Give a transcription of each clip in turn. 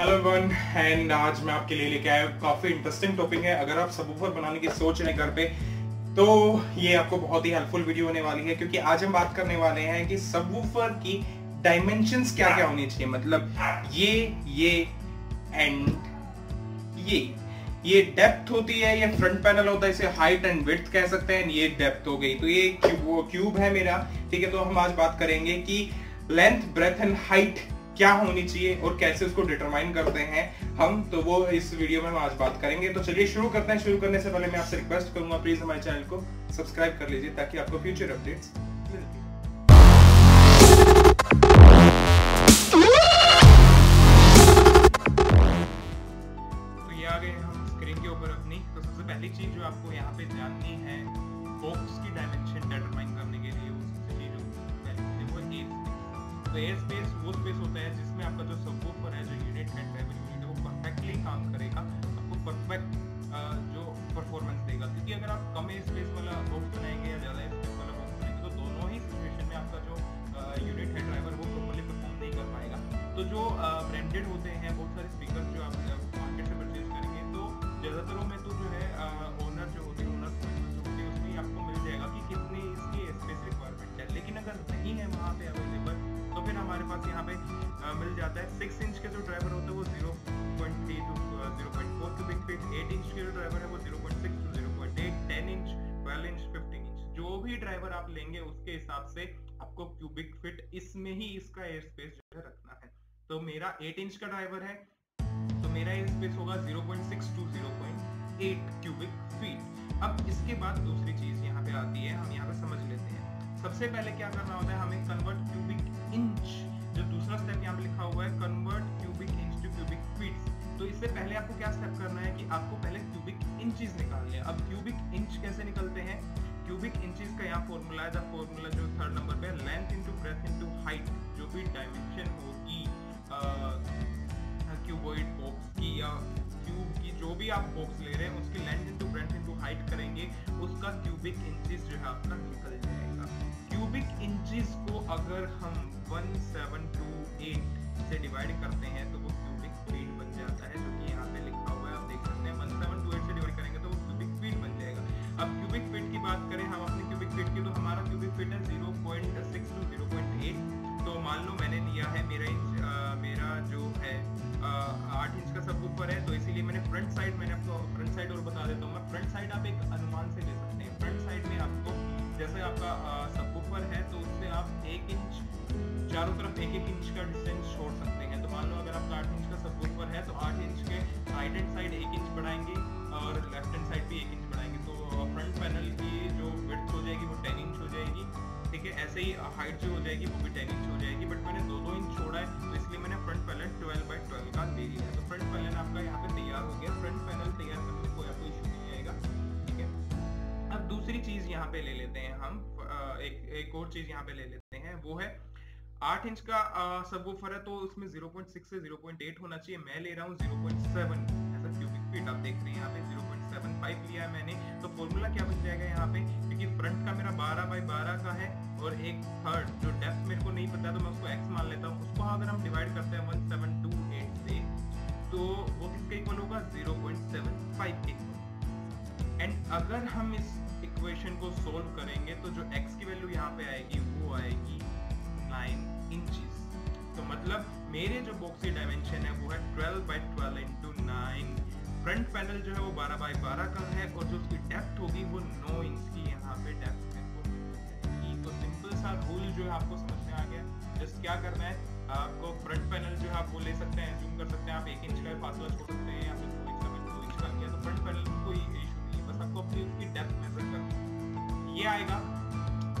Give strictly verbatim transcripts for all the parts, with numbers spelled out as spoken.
Hello everyone, and आज मैं आपके लिए लेके आया हूँ काफ़ी इंटरेस्टिंग टॉपिक है। अगर आप सबवूफर बनाने की सोच रहे हैं घर पे तो ये आपको बहुत ही हेल्पफुल वीडियो होने वाली है, क्योंकि आज हम बात करने वाले हैं कि सबवूफर की डायमेंशंस क्या क्या होनी चाहिए। मतलब ये ये एंड ये ये डेप्थ होती है, ये फ्रंट पैनल होता है, इसे हाइट एंड विड्थ कह सकते हैं, ये डेप्थ हो गई। तो ये क्यूब है मेरा, ठीक है। तो हम आज बात करेंगे कि लेंथ, ब्रेथ एंड हाइट क्या होनी चाहिए और कैसे उसको डिटरमाइन करते हैं हम। तो वो इस वीडियो में हम आज बात करेंगे। तो चलिए शुरू करते हैं। शुरू करने से पहले मैं आपसे रिक्वेस्ट करूंगा, प्लीज हमारे चैनल को सब्सक्राइब कर लीजिए ताकि आपको फ्यूचर अपडेट्स मिलती है। तो ये आ गए हम स्क्रीन के ऊपर अपनी। तो सबसे पहली चीज जो आपको यहाँ पे जाननी है, बॉक्स की डायमेंशन डिटरमाइन करने के लिए तो एयर स्पेस वो स्पेस होता है जिसमें आपका जो सबवूफर है, जो यूनिट है, ट्रैवल यूनिट, वो परफेक्टली काम करेगा, आपको परफेक्ट जो परफॉर्मेंस देगा। क्योंकि अगर आप कम एयर स्पेस वाला बॉक्स बनाएंगे या ज़्यादा एयर स्पेस वाला बॉक्स बनाएंगे तो दोनों ही सिचुएशन में आपका जो यूनिट है, ड्राइवर, वो प्रॉपरली परफॉर्म नहीं कर पाएगा। तो जो ब्रांडेड होते हैं बहुत सारे स्पीकर जो आप मार्केट से परचेज करेंगे, तो ज़्यादातर में तो जो है ओनर जो होते हैं, ओनर जो होते हैं, उसमें आपको मिल जाएगा कि कितनी इसकी एयर स्पेस रिक्वायरमेंट है। लेकिन अगर नहीं है वहाँ पर अवेलेबल, तो फिर हमारे पास यहाँ पे आ, मिल जाता है सिक्स इंच के जो ड्राइवर होता है वो zero point three to zero point four cubic feet, eight inch के जो ड्राइवर है वो zero point six to zero point eight, ten inch, twelve inch, fifteen inch, जो भी ड्राइवर आप लेंगे उसके हिसाब से आपको क्यूबिक फीट इसमें ही इसका एयर स्पेस जो है रखना है। तो मेरा एट इंच का ड्राइवर है तो मेरा एयर स्पेस होगा zero point six to zero point eight cubic feet. अब इसके बाद दूसरी चीज़ यहाँ पे आती है, हम यहाँ पे समझ लेते हैं। सबसे पहले क्या करना होता है हमें, कन्वर्ट क्यूबिक इंच, जो दूसरा स्टेप यहाँ पे लिखा हुआ है, convert cubic inch to cubic feet. तो इससे पहले आपको क्या स्टेप करना है कि आपको पहले क्यूबिक इंचेस निकालने हैं। अब क्यूबिक इंच कैसे निकलते हैं, क्यूबिक इंचेस का यहाँ फॉर्मूला है, फॉर्मूला जो थर्ड नंबर पे, length into breadth into height, जो भी डायमेंशन होगी क्यूबॉइड बॉक्स की या क्यूब की, जो भी आप बॉक्स ले रहे हैं उसकी length into breadth into height करेंगे, उसका क्यूबिक इंचेस जो है आपका निकल जाएगा। क्यूबिक इंचेस को अगर हम सत्रह सौ अट्ठाईस से डिवाइड करते हैं तो वो क्यूबिक फीट बन जाता है, जो कि यहाँ पे लिखा हुआ है, आप देख सकते हैं। सत्रह सौ अट्ठाईस से डिवाइड करेंगे तो वो क्यूबिक फीट बन जाएगा। अब क्यूबिक फीट की बात करें हम अपने क्यूबिक फीट की, तो हमारा क्यूबिक फीट है zero point six to zero point eight. तो मान लो मैंने लिया है, मेरा इंच आ, मेरा जो है आठ इंच का सबवूफर है, तो इसीलिए मैंने फ्रंट साइड, मैंने आपको फ्रंट साइड और बता देता हूँ मैं। फ्रंट साइड आप एक अनुमान से ले सकते हैं। फ्रंट साइड में आपको जैसे आपका सबवूफर है तो उससे आप एक इंच चारों तरफ एक एक इंच का डिस्टेंस छोड़ सकते हैं। तो मान लो अगर आपका आठ इंच का सबवूफर है तो आठ इंच के राइट हैंड साइड एक इंच बढ़ाएंगे और लेफ्ट हैंड साइड भी एक इंच बढ़ाएंगे, तो फ्रंट पैनल की जो विड्थ हो जाएगी वो टेन इंच हो जाएगी, ठीक है। ऐसे ही हाइट जो हो जाएगी वो भी टेन इंच हो जाएगी, बट मैंने दो दो इंच छोड़ा है तो इसलिए मैंने front panel twelve by twelve का ले लिया है। तो फ्रंट पैनल आपका यहाँ पे तैयार हो गया। फ्रंट पैनल तैयार करने में कोई आपको इशू नहीं आएगा, ठीक है। अब दूसरी चीज़ यहाँ पे ले लेते हैं हम, एक एक और चीज़ यहाँ पे ले लेते हैं, वो है आठ इंच का सबवूफर है तो उसमें ज़ीरो पॉइंट सिक्स से ज़ीरो पॉइंट एट होना चाहिए, मैं ले रहा हूँ ज़ीरो पॉइंट सेवन ऐसा क्यूबिक फीट, आप देख रहे हैं यहाँ पे ज़ीरो पॉइंट सेवन फाइव लिया है मैंने। तो फॉर्मूला क्या बन जाएगा यहाँ पे, क्योंकि फ्रंट का मेरा बारह बाई बारह का है और एक थर्ड जो डेप्थ मेरे को नहीं पता तो मैं उसको एक्स मान लेता हूँ, उसको अगर हम डिवाइड करते हैं सत्रह सौ अट्ठाईस से तो वो किसके इक्वल होगा, ज़ीरो पॉइंट सेवन फाइव के इक्वल। एंड अगर हम इस इक्वेशन को सोल्व करेंगे तो जो एक्स की वैल्यू यहाँ पे आएगी वो आएगी नाइन इंचेस। तो मतलब मेरे जो बॉक्स की डायमेंशन है वो है twelve by twelve into nine. Front panel जो है वो बारह बाई बारह का है और जो उसकी डेप्थ होगी वो नौ इंच की यहाँ पे डेप्थ है। तो सिंपल सा रूल जो है आपको समझ में आ गया। जस्ट क्या करना है, आपको फ्रंट पैनल जो है आप वो ले सकते हैं, जूम कर सकते हैं, आप एक इंच का फासला छोड़ सकते हैं या फिर दो इंच का दो इंच का लिया, तो फ्रंट पैनल में कोई इशू नहीं है, बस आपको अपनी उसकी डेप्थ मेजर करना ये आएगा।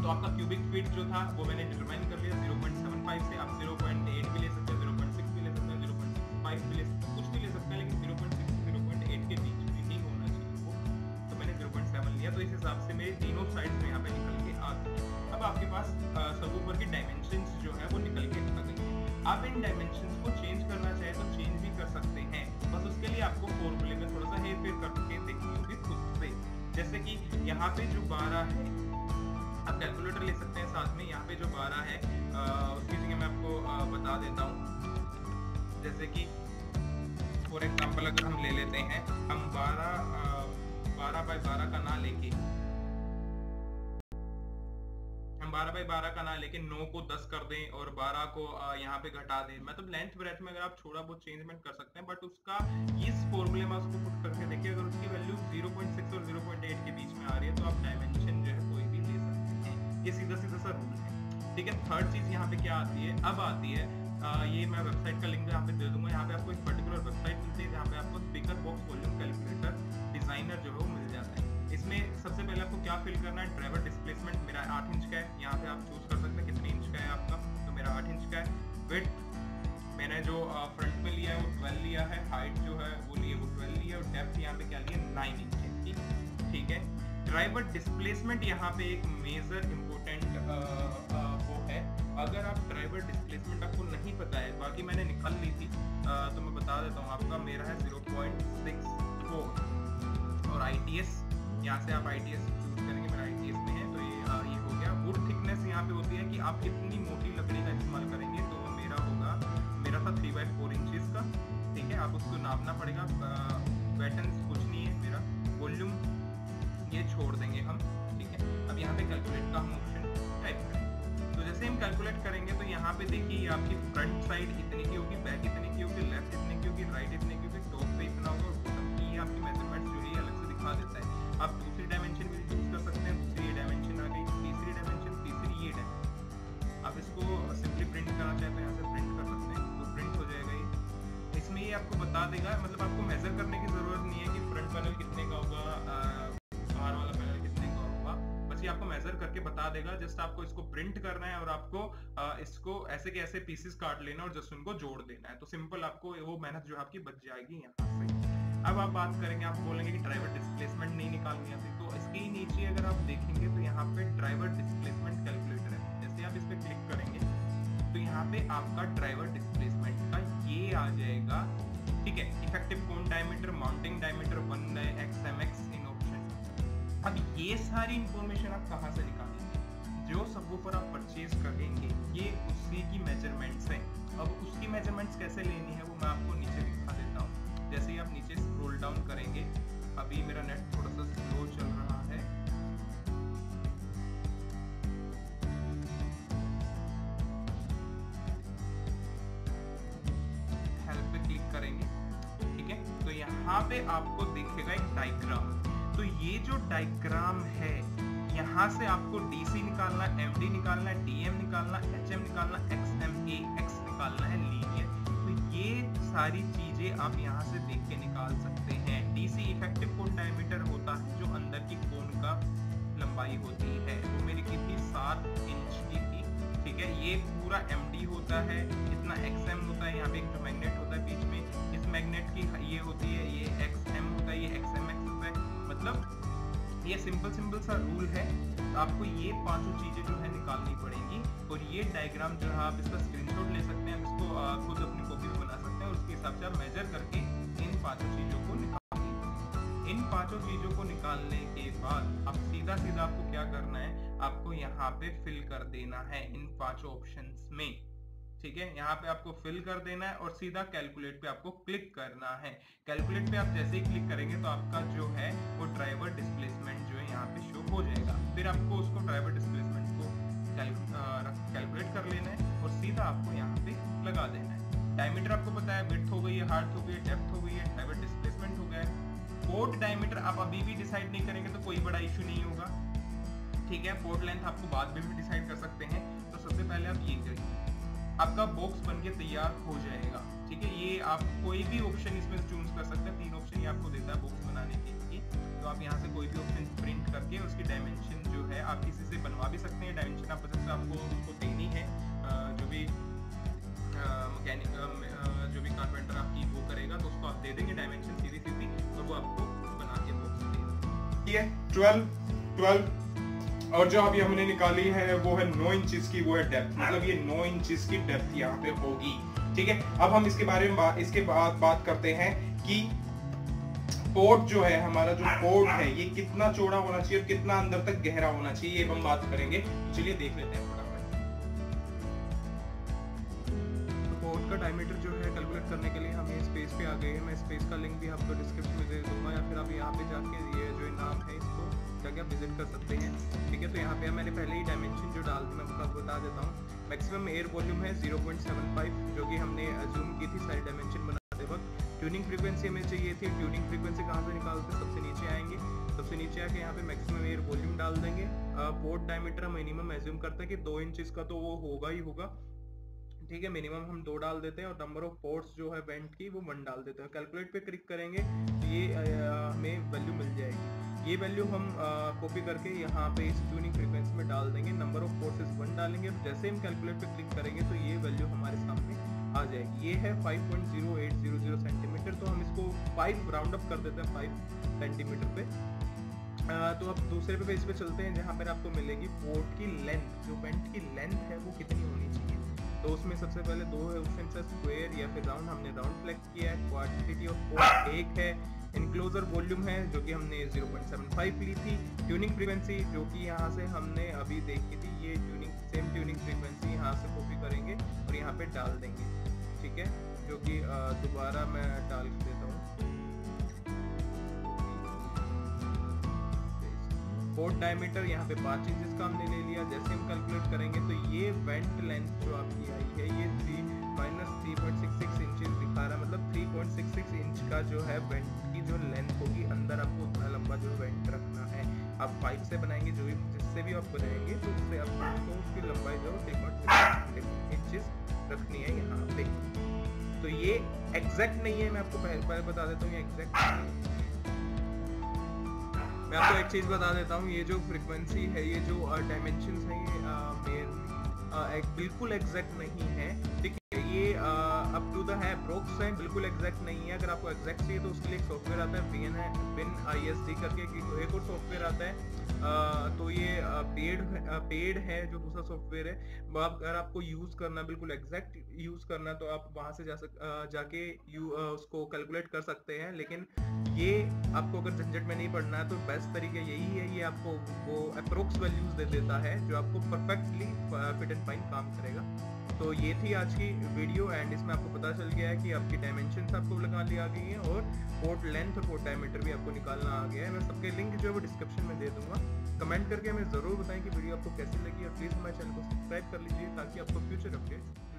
तो आपका क्यूबिक फीट जो था वो मैंने डिटरमाइन कर लिया ज़ीरो पॉइंट सेवन फाइव से। आप ज़ीरो पॉइंट एट भी ले सकते हैं, ज़ीरो पॉइंट सिक्स भी ले सकते हैं, ज़ीरो पॉइंट फाइव भी ले सकते हैं, कुछ भी ले सकते हैं, लेकिन zero point six zero point eight के बीच में ही होना चाहिए। तो मैंने ज़ीरो पॉइंट सेवन लिया, तो इस हिसाब से मेरे तीनों साइड्स में यहाँ पे निकल के आ गए। अब आपके पास सबवूफर की डायमेंशंस जो है वो निकल के आ गई। आप इन डायमेंशंस को चेंज करना चाहे तो चेंज भी कर सकते हैं, बस उसके लिए आपको फॉर्मूले में थोड़ा सा हेरफेर करके देखनी होगी खुद से। जैसे कि यहाँ पे जो बारह है, आप कैलकुलेटर ले सकते हैं साथ में, यहाँ पे जो बारह है आ, उसकी जगह मैं आपको आ, बता देता हूँ। जैसे कि अलग हम ले लेते हैं, हम बारह बारह बाई बारह का ना लेके हम बारह बाई बारह का ना लेके नौ को दस कर दें और बारह को यहाँ पे घटा दें। मतलब लेंथ ब्रेथ में अगर आप थोड़ा बहुत चेंजमेंट कर सकते हैं, बट उसका इस फॉर्मूले में उसको पुट करके देखिए, अगर उसकी वैल्यू ज़ीरो पॉइंट सिक्स और ज़ीरो पॉइंट एट के बीच में आ रही है तो आप डायमेंशन जो है कोई भी ले सकते हैं। ये सीधा सीधा सा रूल है, ठीक है। थर्ड चीज यहाँ पे क्या आती है, अब आती है आ, ये मैं वेबसाइट का लिंक यहाँ पे दे दूंगा। यहाँ पे आपको एक पर्टिकुलर वेबसाइट मिलती है जहाँ पे आपको speaker box volume calculator designer जो है वो मिल जाता है। इसमें सबसे पहले आपको क्या फिल करना है, ड्राइवर डिस्प्लेसमेंट मेरा आठ इंच का है, यहाँ पे आप चूज कर सकते हैं कितने इंच का है आपका, तो मेरा आठ इंच का है। विड्थ मैंने जो फ्रंट में लिया है वो ट्वेल्व लिया है, हाइट जो है वो लिए वो ट्वेल्व लिया है और डेप्थ यहाँ पे क्या लिया नाइन इंच है, ठीक ठीक है। ड्राइवर डिस्प्लेसमेंट यहाँ पे एक मेजर इम्पोर्टेंट वो है, अगर आप ड्राइवर डिस्प्लेसमेंट आपको नहीं पता है, बाकी मैंने निकाल ली थी आ, तो मैं बता देता हूँ आपका, मेरा है ज़ीरो पॉइंट सिक्स फोर और आईटीएस, यहाँ से आप आईटीएस चूज करेंगे, मेरा आईटीएस में है तो ये आ, ये हो गया। वुड थिकनेस यहाँ पे होती है कि आप कितनी मोटी लकड़ी का इस्तेमाल करेंगे, तो मेरा होगा मेरा था थ्री बाई फोर इंचज का, ठीक है। आप उसको नापना पड़ेगा, पैटर्न कुछ नहीं है मेरा, वॉल्यूम ये छोड़ देंगे हम, ठीक है। अब यहाँ पे कैलकुलेट का हम ऑप्शन टाइप करें, जैसे हम कैलकुलेट करेंगे तो यहाँ पे देखिए आपकी फ्रंट साइड इतने की होगी, बैक इतने की होगी, लेफ्ट इतने की होगी, राइट इतने की होगी, टॉप पे इतना होगा और बॉटम की आपकी मेजरमेंट जो है अलग से दिखा देता है। आप दूसरी डायमेंशन भी यूज कर सकते हैं, दूसरी ये डायमेंशन आ गई, तीसरी डायमेंशन, तीसरी ये डायमेंशन। आप इसको सिंपली प्रिंट करना चाहते हैं यहाँ से प्रिंट कर सकते हैं, तो प्रिंट हो जाएगा ये। इसमें ये आपको बता देगा, मतलब आपको मेजर करने की जरूरत नहीं है कि फ्रंट पैनल कितने का होगा, बाहर वाला पैनल कितने का होगा, बस ये आपको मेजर करके बता देगा। जस्ट आपको इसको प्रिंट करना है और आपको आ, इसको ऐसे के ऐसे पीसेस काट लेना और जस्ट उनको जोड़ देना है, तो सिंपल आपको वो मेहनत जो आपकी बच जाएगी यहाँ से। अब आप बात करेंगे, आप बोलेंगे कि ड्राइवर डिस्प्लेसमेंट नहीं निकालनी है, तो इसके नीचे अगर आप देखेंगे तो यहाँ पे ड्राइवर डिस्प्लेसमेंट कैलकुलेटर है, जैसे आप इस पर क्लिक करेंगे तो यहाँ पे आपका ड्राइवर डिस्प्लेसमेंट का ये आ जाएगा, ठीक है। Effective cone diameter, mounting diameter one है, एक्स एम एक्स इन ऑप्शन। अब ये सारी इंफॉर्मेशन आप कहाँ से निकालेंगे, जो सबवूफर आप परचेज करेंगे ये उसी की मेजरमेंट्स हैं। अब उसकी मेजरमेंट्स कैसे लेनी है वो मैं आपको नीचे दिखा देता हूँ। जैसे ही आप नीचे स्क्रॉल डाउन करेंगे, अभी मेरा नेट थोड़ा सा स्लो चल रहा है, हेल्प पे क्लिक करेंगे, ठीक है। तो यहाँ पे आपको दिखेगा एक डायग्राम, तो ये जो डायग्राम है यहाँ से आपको डीसी निकालना, एमडी निकालना, डीएम निकालना, एचएम निकालना, एक्सएमए एक्स निकालना है, लीनियर। तो ये सारी चीजें आप यहाँ से देख के निकाल सकते हैं। डीसी इफेक्टिव कोन डायमीटर होता है जो अंदर की कोन का लंबाई होती है, वो मेरी कितनी सात इंच की थी, ठीक है। ये पूरा एमडी होता है, इतना एक्सएम होता है, यहाँ पे एक जो मैग्नेट होता है बीच में, इस मैग्नेट की ये होती है, ये एक्सएम होता है, ये एक्सएम एक्स होता है। मतलब ये सिंपल सिंपल सा रूल है, तो आपको ये पांचों चीजें जो है निकालनी पड़ेंगी। और ये डायग्राम जो है आप इसका स्क्रीनशॉट ले सकते हैं, आप इसको खुद अपनी कॉपी में बना सकते हैं और उसके हिसाब से आप मेजर करके इन पांचों चीजों को निकाल लेंगे। इन पांचों चीजों को निकालने के बाद अब सीधा सीधा आपको क्या करना है, आपको यहाँ पे फिल कर देना है इन पांचों ऑप्शन में, ठीक है। यहाँ पे आपको फिल कर देना है और सीधा कैलकुलेट पे आपको क्लिक करना है। कैलकुलेट पे आप जैसे ही क्लिक करेंगे तो आपका जो है वो ड्राइवर डिस्प्लेसमेंट जो है यहाँ पे शो हो जाएगा। फिर आपको उसको ड्राइवर डिस्प्लेसमेंट को कैलकुलेट कर लेना है और सीधा आपको यहाँ पे लगा देना है। डायमीटर आपको पता है, विड्थ हो गई है, हाइट हो गई है, डेप्थ हो गई है, ड्राइवर डिस्प्लेसमेंट हो गया है। पोर्ट डायमीटर आप अभी भी डिसाइड नहीं करेंगे तो कोई बड़ा इशू नहीं होगा, ठीक है। पोर्ट लेंथ आपको बाद में भी डिसाइड कर सकते हैं। तो सबसे पहले आप ये करिए, आपका बॉक्स बनके तैयार हो जाएगा, ठीक है। ये आप कोई भी ऑप्शन इसमें चूज कर सकते हैं, तीन ऑप्शन ये आपको देता है बॉक्स बनाने के लिए। तो आप यहाँ से कोई भी ऑप्शन प्रिंट करके उसकी डायमेंशन जो है आप किसी से बनवा भी सकते हैं। डायमेंशन आप सबसे आपको उसको देनी है, जो भी मैकेनिक जो भी कारपेंटर आपकी वो करेगा तो उसको आप दे देंगे डायमेंशन सीधी सीधी और वो आपको बना के बॉक्स देगा, ठीक है। ट्वेल्व ट्वेल्व और जो अभी हमने निकाली है वो है नौ इंचेस की, वो है डेप्थ, मतलब ये नौ इंचेस की डेप्थ यहाँ पे होगी, ठीक है। अब हम इसके बारे में बा, इसके बाद बात करते हैं कि पोर्ट जो है हमारा, जो पोर्ट है ये कितना चौड़ा होना चाहिए और कितना अंदर तक गहरा होना चाहिए, ये हम बात करेंगे। चलिए देख लेते हैं फटाफट। तो पोर्ट का डायमीटर जो है कैलकुलेट करने के लिए हमें स्पेस पे आ गए हैं। मैं स्पेस का लिंक भी आपको डिस्क्रिप्शन में दे दूँगा, या फिर आप यहाँ पे जाके ये जो नाम है इसको जाके आप विजिट कर सकते हैं। ठीक है, तो यहाँ पे आप मैंने पहले ही डायमेंशन जो डाल मैं आपको बता देता हूँ। मैक्सिमम एयर वॉल्यूम है जीरो पॉइंट सेवन फाइव, जो कि हमने अज्यूम की थी सारी डायमेंशन बनाते वक्त। ट्यूनिंग फ्रीक्वेंसी हमें चाहिए थी, ट्यूनिंग फ्रीक्वेंसी कहाँ से निकालते हैं, सबसे नीचे आएंगे, सबसे नीचे आके यहाँ पे मैक्सिमम एयर वॉल्यूम डाल देंगे। पोर्ट डायमीटर मिनिमम एज्यूम करते हैं कि दो इंच इसका तो वो होगा ही होगा। ठीक है, मिनिमम हम दो डाल देते हैं और नंबर ऑफ पोर्ट्स जो है वेंट की वो वन डाल देते हैं। कैलकुलेट पे क्लिक करेंगे तो ये हमें वैल्यू मिल जाएगी। ये वैल्यू हम कॉपी करके यहाँ पे इस ट्यूनिंग फ्रीक्वेंसी में डाल देंगे, नंबर ऑफ पोर्ट्स वन डालेंगे। जैसे हम कैलकुलेट पे क्लिक करेंगे तो ये वैल्यू हमारे सामने आ जाएगी। ये है five point zero eight zero zero centimetre, तो हम इसको फाइव राउंड अप कर देते हैं फाइव सेंटीमीटर पे। आ, तो अब दूसरे पे पेज पे चलते हैं, जहाँ पर आपको मिलेगी पोर्ट की लेंथ, जो वेंट की लेंथ है वो कितनी होनी चाहिए। तो उसमें सबसे पहले दो है ऑप्शन है, स्क्वायर या फिर राउंड, हमने राउंड सेलेक्ट किया है। क्वांटिटी ऑफ पोर्ट एक है, इनक्लोजर वॉल्यूम है जो कि हमने जीरो पॉइंट सेवन फाइव ली थी। ट्यूनिंग फ्रीक्वेंसी जो कि यहाँ से हमने अभी देखी थी, ये ट्यूनिंग सेम ट्यूनिंग फ्रीक्वेंसी यहाँ से कॉपी करेंगे और यहाँ पे डाल देंगे। ठीक है, जो कि दोबारा मैं डाल देता हूँ। पोर्ट डायमीटर यहाँ पे पाँच इंच का हमने ले लिया। जैसे हम कैलकुलेट करेंगे तो ये वेंट लेंथ जो आपकी आई है ये three minus three point six six inch दिखा रहा है, मतलब three point six six inch का जो है वेंट की जो लेंथ होगी। अंदर आपको उतना लंबा जो वेंट रखना है, आप पाइप से बनाएंगे जो भी जिससे भी आप बनाएंगे तो उससे आपको उसकी लंबाई जो थ्री पॉइंट सिक्स इंच रखनी है यहाँ पे। तो ये एग्जैक्ट नहीं है, मैं आपको पहले बता देता हूँ ये एग्जैक्ट नहीं है। मैं आपको एक चीज़ बता देता हूँ, ये जो फ्रीक्वेंसी है, ये जो डायमेंशंस है, ये मेरे बिल्कुल एग्जैक्ट नहीं है। ठीक है, ये अप टू द है, अप्रोक्स है, बिल्कुल एग्जैक्ट नहीं है। अगर आपको एग्जैक्ट चाहिए तो उसके लिए एक सॉफ्टवेयर आता है विन है विन आई एस डी करके एक और सॉफ्टवेयर आता है। आ, तो ये पेड पेड है जो दूसरा सॉफ्टवेयर है। अगर आपको यूज़ करना बिल्कुल एग्जैक्ट यूज़ करना तो आप वहाँ से जा सक जाके यू उसको कैलकुलेट कर सकते हैं। लेकिन ये आपको अगर झंझट में नहीं पड़ना है तो बेस्ट तरीका यही है, ये आपको वो अप्रोक्स वैल्यूज दे देता है जो आपको परफेक्टली फिट एंड फाइन काम करेगा। तो ये थी आज की वीडियो, एंड इसमें आपको पता चल गया है कि आपकी डायमेंशंस आपको लगा ली आ गई हैं और पोर्ट लेंथ और पोर्ट डायमीटर भी आपको निकालना आ गया है। मैं सबके लिंक जो है वो डिस्क्रिप्शन में दे दूँगा। कमेंट करके हमें ज़रूर बताएं कि वीडियो आपको कैसी लगी, और प्लीज़ हमारे चैनल को सब्सक्राइब कर लीजिए ताकि आपको फ्यूचर अपडेट्स